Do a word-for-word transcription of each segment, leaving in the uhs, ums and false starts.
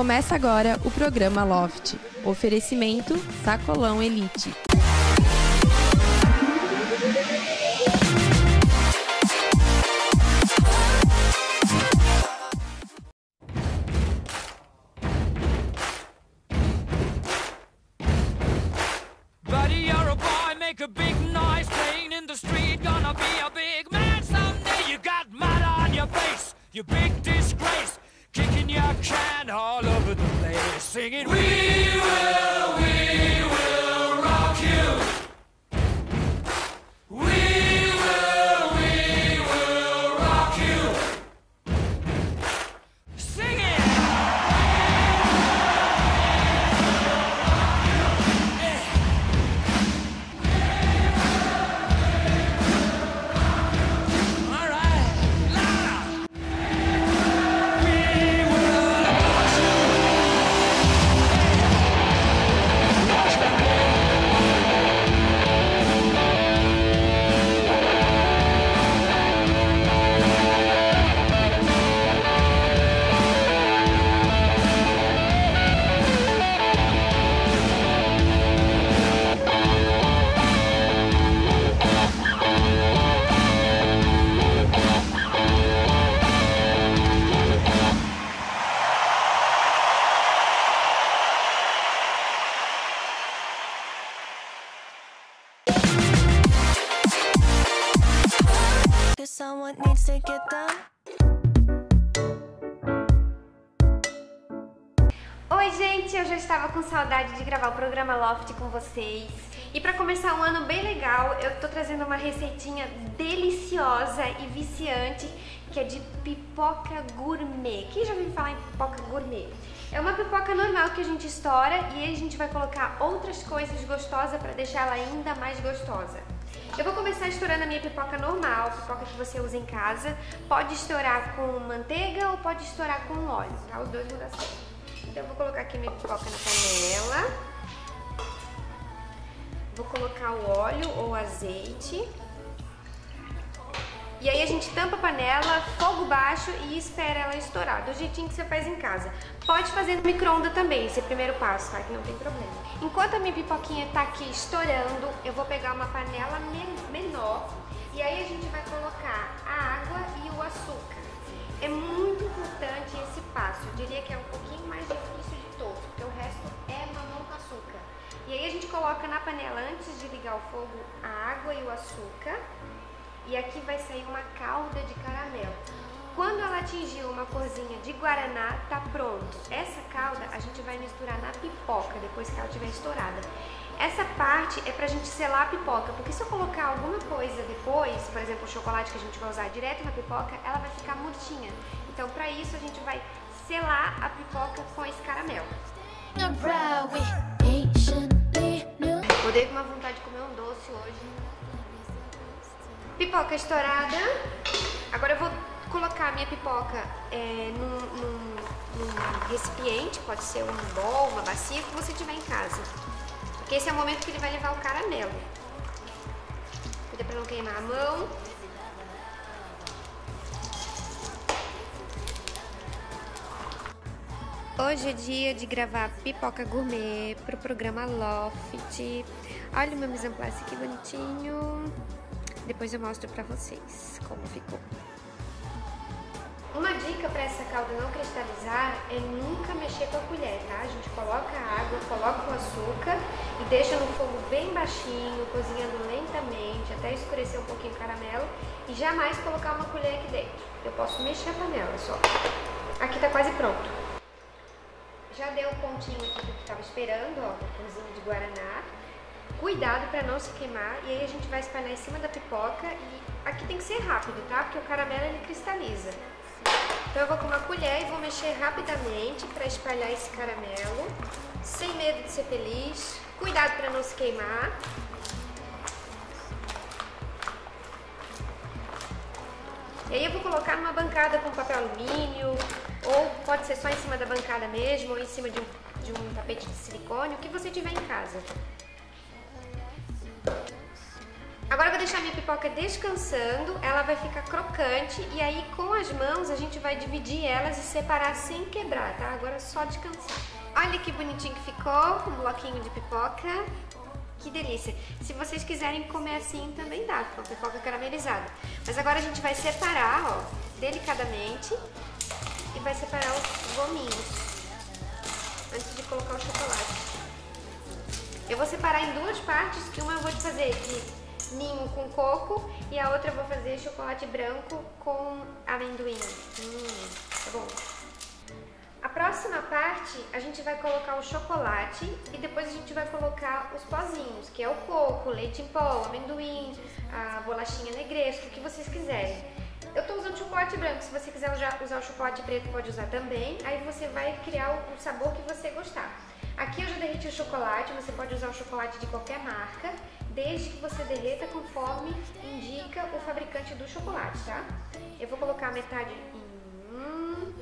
Começa agora o programa Lofty. Oferecimento Sacolão Elite. Your big disgrace, kicking your can all over the place, singing we will, we will rock you. We will, we will rock you. Sing it. Someone needs to get done. Oi, gente, eu já estava com saudade de gravar o programa Loft com vocês. E para começar um ano bem legal, eu tô trazendo uma receitinha deliciosa e viciante, que é de pipoca gourmet. Quem já ouviu falar em pipoca gourmet? É uma pipoca normal que a gente estoura e aí a gente vai colocar outras coisas gostosas para deixar ela ainda mais gostosa. Eu vou começar estourando a minha pipoca normal, pipoca que você usa em casa. Pode estourar com manteiga ou pode estourar com óleo, tá? Os dois vão dar certo. Então eu vou colocar aqui minha pipoca na panela. Vou colocar o óleo ou azeite. E aí a gente tampa a panela, fogo baixo e espera ela estourar, do jeitinho que você faz em casa. Pode fazer no micro-ondas também, esse é o primeiro passo, tá? Que não tem problema. Enquanto a minha pipoquinha tá aqui estourando, eu vou pegar uma panela menor e aí a gente vai colocar a água e o açúcar. É muito importante esse passo, eu diria que é um pouquinho mais difícil de todos, porque o resto é mamão com açúcar. E aí a gente coloca na panela, antes de ligar o fogo, a água e o açúcar. E aqui vai sair uma calda de caramelo. Quando ela atingir uma corzinha de guaraná, tá pronto. Essa calda a gente vai misturar na pipoca, depois que ela estiver estourada. Essa parte é pra gente selar a pipoca, porque se eu colocar alguma coisa depois, por exemplo, o chocolate que a gente vai usar direto na pipoca, ela vai ficar murtinha. Então pra isso a gente vai selar a pipoca com esse caramelo. Eu dei uma vontade de comer um doce hoje. Pipoca estourada, agora eu vou colocar a minha pipoca é, num, num, num recipiente, pode ser um bowl, uma bacia, o que você tiver em casa. Porque esse é o momento que ele vai levar o caramelo. Cuida pra não queimar a mão. Hoje é dia de gravar pipoca gourmet pro programa Loft. Olha o meu mise en place, que bonitinho. Depois eu mostro pra vocês como ficou. Uma dica pra essa calda não cristalizar é nunca mexer com a colher, tá? A gente coloca a água, coloca o açúcar e deixa no fogo bem baixinho, cozinhando lentamente, até escurecer um pouquinho o caramelo. E jamais colocar uma colher aqui dentro. Eu posso mexer a panela só. Aqui tá quase pronto. Já deu o pontinho aqui do que tava esperando, ó, um pouquinho de guaraná. Cuidado para não se queimar, e aí a gente vai espalhar em cima da pipoca, e aqui tem que ser rápido, tá? Porque o caramelo ele cristaliza. Então eu vou com uma colher e vou mexer rapidamente para espalhar esse caramelo, sem medo de ser feliz. Cuidado para não se queimar. E aí eu vou colocar numa bancada com papel alumínio, ou pode ser só em cima da bancada mesmo, ou em cima de um, de um tapete de silicone, o que você tiver em casa. Agora eu vou deixar minha pipoca descansando, ela vai ficar crocante e aí com as mãos a gente vai dividir elas e separar sem quebrar, tá? Agora é só descansar. Olha que bonitinho que ficou, um bloquinho de pipoca. Que delícia! Se vocês quiserem comer assim também dá, com a pipoca caramelizada. Mas agora a gente vai separar, ó, delicadamente e vai separar os gominhos antes de colocar o chocolate. Eu vou separar em duas partes, que uma eu vou fazer de ninho com coco e a outra eu vou fazer chocolate branco com amendoim. Hum, tá bom. A próxima parte a gente vai colocar o chocolate e depois a gente vai colocar os pozinhos, que é o coco, leite em pó, amendoim, a bolachinha negresco, o que vocês quiserem. Eu tô usando chocolate branco, se você quiser usar o chocolate preto pode usar também, aí você vai criar o sabor que você gostar. Aqui eu já derreti o chocolate, você pode usar o chocolate de qualquer marca, desde que você derreta conforme indica o fabricante do chocolate, tá? Eu vou colocar metade em um,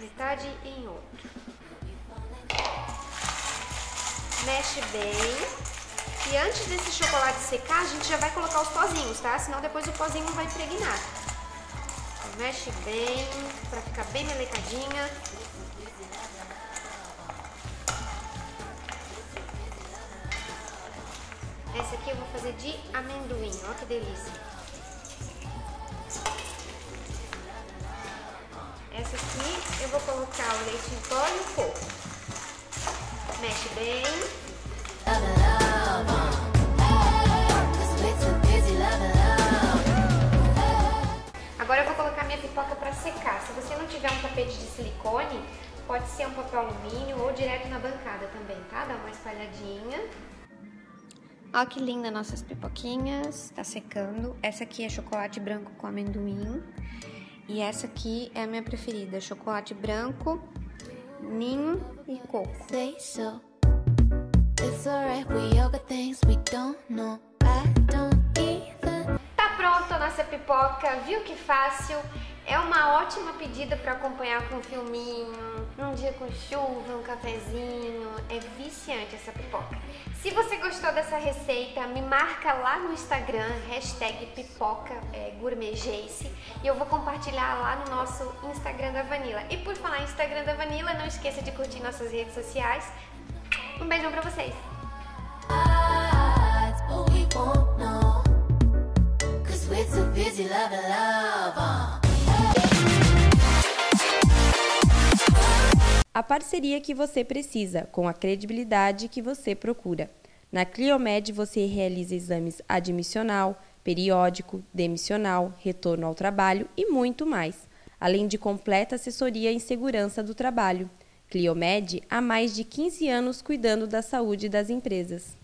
metade em outro. Mexe bem. E antes desse chocolate secar, a gente já vai colocar os pozinhos, tá? Senão depois o pozinho não vai impregnar. Então, mexe bem, pra ficar bem melecadinha. Essa aqui eu vou fazer de amendoim, ó que delícia. Essa aqui eu vou colocar o leite em pó e o coco. Mexe bem. Agora eu vou colocar minha pipoca para secar. Se você não tiver um tapete de silicone, pode ser um papel alumínio ou direto na bancada também, tá? Dá uma espalhadinha. Ó que linda nossas pipoquinhas, tá secando. Essa aqui é chocolate branco com amendoim. E essa aqui é a minha preferida, chocolate branco, ninho e coco. Tá pronto a nossa pipoca, viu que fácil? É uma ótima pedida para acompanhar com um filminho, um dia com chuva, um cafezinho, é viciante essa pipoca. Se você gostou dessa receita, me marca lá no Instagram, hashtag pipoca é, gourmetjace, e eu vou compartilhar lá no nosso Instagram da Vanilla. E por falar em Instagram da Vanilla, não esqueça de curtir nossas redes sociais. Um beijão pra vocês! A parceria que você precisa, com a credibilidade que você procura. Na Cliomed você realiza exames admissional, periódico, demissional, retorno ao trabalho e muito mais, além de completa assessoria em segurança do trabalho. Cliomed há mais de quinze anos cuidando da saúde das empresas.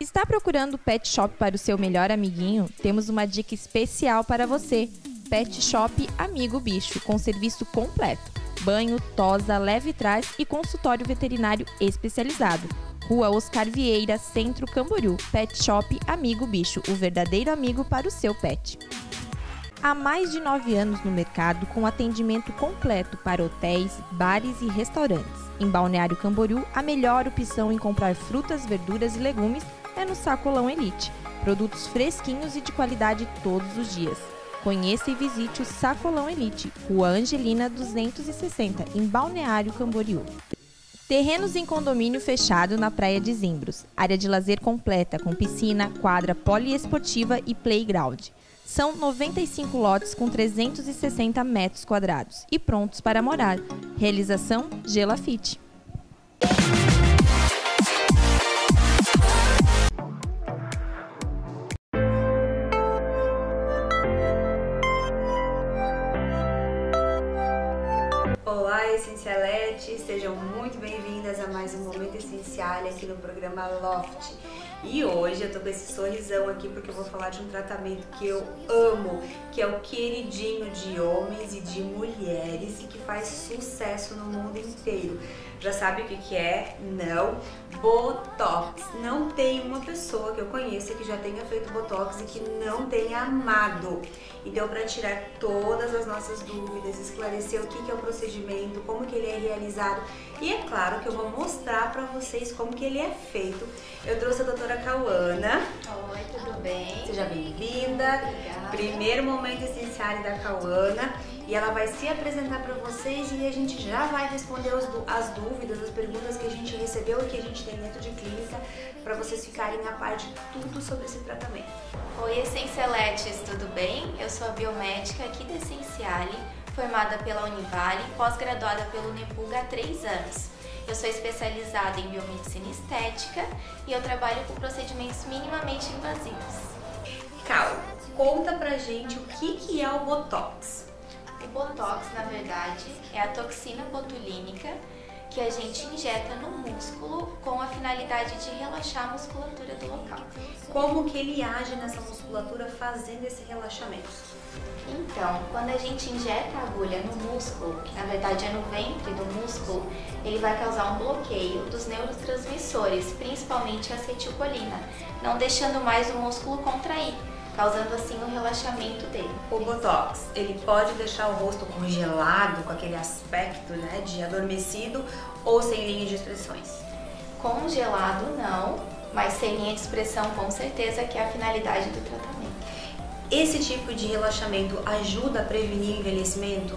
Está procurando pet shop para o seu melhor amiguinho? Temos uma dica especial para você. Pet Shop Amigo Bicho, com serviço completo. Banho, tosa, leve e trás e consultório veterinário especializado. Rua Oscar Vieira, Centro Camboriú. Pet Shop Amigo Bicho, o verdadeiro amigo para o seu pet. Há mais de nove anos no mercado, com atendimento completo para hotéis, bares e restaurantes. Em Balneário Camboriú, a melhor opção em comprar frutas, verduras e legumes é no Sacolão Elite. Produtos fresquinhos e de qualidade todos os dias. Conheça e visite o Sacolão Elite, Rua Angelina duzentos e sessenta, em Balneário Camboriú. Terrenos em condomínio fechado na Praia de Zimbros. Área de lazer completa com piscina, quadra poliesportiva e playground. São noventa e cinco lotes com trezentos e sessenta metros quadrados e prontos para morar. Realização GelaFit. Essencialettes, sejam muito bem-vindas a mais um Momento Essenciale aqui no programa Lofty. E hoje eu tô com esse sorrisão aqui porque eu vou falar de um tratamento que eu amo, que é o queridinho de homens e de mulheres e que faz sucesso no mundo inteiro. Já sabe o que que é? Não. Botox. Não tem uma pessoa que eu conheça que já tenha feito Botox e que não tenha amado. Então, para tirar todas as nossas dúvidas, esclarecer o que que é o procedimento, como que ele é realizado E é claro que eu vou mostrar pra vocês como que ele é feito. Eu trouxe a doutora Cauana. Oi, tudo bem? Seja bem-vinda. Primeiro momento essencial da Cauana. E ela vai se apresentar pra vocês e a gente já vai responder as, as dúvidas, as perguntas que a gente recebeu e que a gente tem dentro de clínica, pra vocês ficarem a par de tudo sobre esse tratamento. Oi, Essencialettes, tudo bem? Eu sou a biomédica aqui da Essenciale, formada pela Univali, pós-graduada pelo Nepulga há três anos. Eu sou especializada em biomedicina estética e eu trabalho com procedimentos minimamente invasivos. Cal, conta pra gente o que, que é o Botox. O Botox, na verdade, é a toxina botulínica que a gente injeta no músculo com a finalidade de relaxar a musculatura do local. Como que ele age nessa musculatura fazendo esse relaxamento? Então, quando a gente injeta a agulha no músculo, que na verdade é no ventre do músculo, ele vai causar um bloqueio dos neurotransmissores, principalmente a acetilcolina, não deixando mais o músculo contrair, causando assim o relaxamento dele. O Botox, ele pode deixar o rosto congelado, com aquele aspecto, né, de adormecido, ou sem linha de expressões? Congelado não, mas sem linha de expressão com certeza, que é a finalidade do tratamento. Esse tipo de relaxamento ajuda a prevenir o envelhecimento?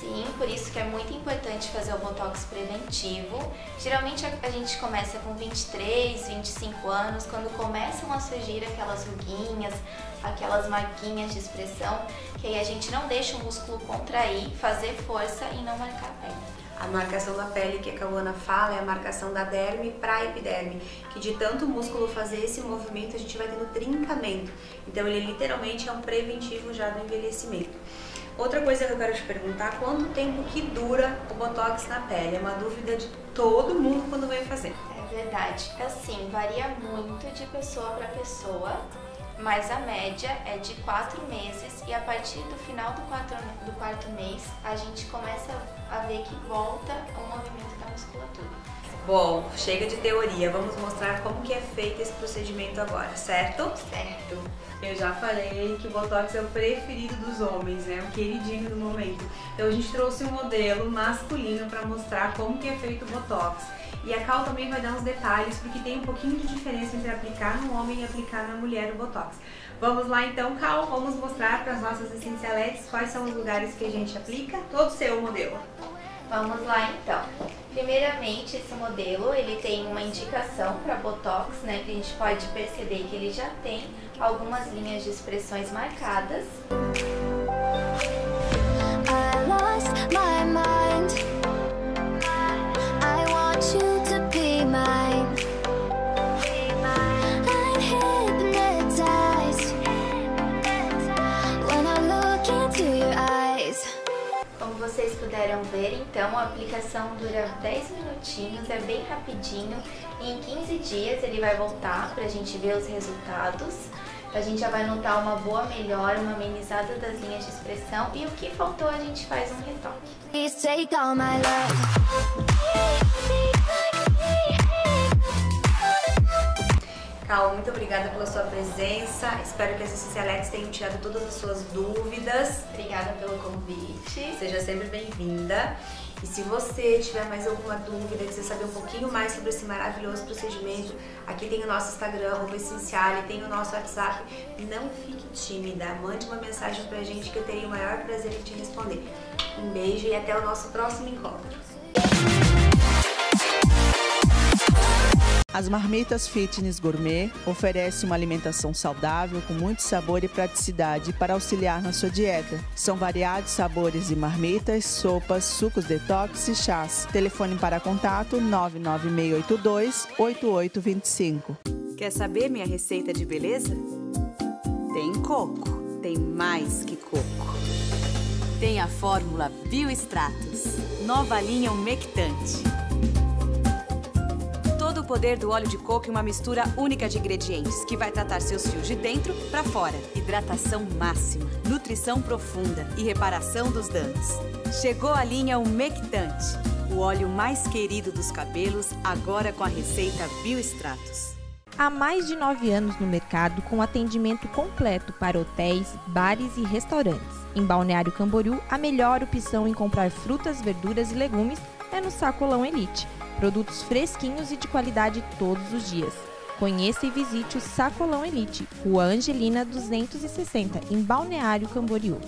Sim, por isso que é muito importante fazer o Botox preventivo. Geralmente a gente começa com vinte e três, vinte e cinco anos, quando começam a surgir aquelas ruguinhas, aquelas marquinhas de expressão, que aí a gente não deixa o músculo contrair, fazer força e não marcar a pele. A marcação da pele que a Cauana fala é a marcação da derme para a epiderme, que de tanto o músculo fazer esse movimento a gente vai tendo trincamento. Então ele literalmente é um preventivo já do envelhecimento. Outra coisa que eu quero te perguntar, quanto tempo que dura o Botox na pele? É uma dúvida de todo mundo quando vem fazer. É verdade. Assim, varia muito de pessoa para pessoa, mas a média é de quatro meses e a partir do final do, quatro, do quarto mês a gente começa a ver que volta o movimento da musculatura. Bom, chega de teoria, vamos mostrar como que é feito esse procedimento agora, certo? Certo. Eu já falei que o Botox é o preferido dos homens, né? O queridinho do momento. Então a gente trouxe um modelo masculino para mostrar como que é feito o Botox. E a Cal também vai dar uns detalhes, porque tem um pouquinho de diferença entre aplicar no homem e aplicar na mulher o Botox. Vamos lá então, Cal, vamos mostrar para as nossas Essencialettes quais são os lugares que a gente aplica todo o seu modelo. Vamos lá então. Primeiramente, esse modelo, ele tem uma indicação para Botox, né, que a gente pode perceber que ele já tem algumas linhas de expressões marcadas. I lost my mind. I want you to be mine. I'm hypnotized when I look into your eyes. Como vocês puderam ver, então, a aplicação dura dez minutinhos, é bem rapidinho e em quinze dias ele vai voltar pra gente ver os resultados. A gente já vai notar uma boa melhora, uma amenizada das linhas de expressão e o que faltou a gente faz um retoque. Cal, muito obrigada pela sua presença, espero que as Essencialettes tenham tirado todas as suas dúvidas. Obrigada pelo convite. Seja sempre bem-vinda. E se você tiver mais alguma dúvida, quiser saber um pouquinho mais sobre esse maravilhoso procedimento, aqui tem o nosso Instagram, o Essenciale, tem o nosso WhatsApp. Não fique tímida, mande uma mensagem pra gente que eu teria o maior prazer em te responder. Um beijo e até o nosso próximo encontro. As Marmitas Fitness Gourmet oferecem uma alimentação saudável com muito sabor e praticidade para auxiliar na sua dieta. São variados sabores de marmitas, sopas, sucos detox e chás. Telefone para contato nove nove seis oito dois, oito oito dois cinco. Quer saber minha receita de beleza? Tem coco, tem mais que coco. Tem a fórmula Bio-Extratos, nova linha umectante. Todo o poder do óleo de coco e uma mistura única de ingredientes que vai tratar seus fios de dentro para fora. Hidratação máxima, nutrição profunda e reparação dos danos. Chegou a linha Umectante, o óleo mais querido dos cabelos, agora com a receita Bio-Extratos. Há mais de nove anos no mercado, com atendimento completo para hotéis, bares e restaurantes. Em Balneário Camboriú, a melhor opção em comprar frutas, verduras e legumes é no Sacolão Elite. Produtos fresquinhos e de qualidade todos os dias. Conheça e visite o Sacolão Elite, Rua Angelina duzentos e sessenta, em Balneário Camboriú.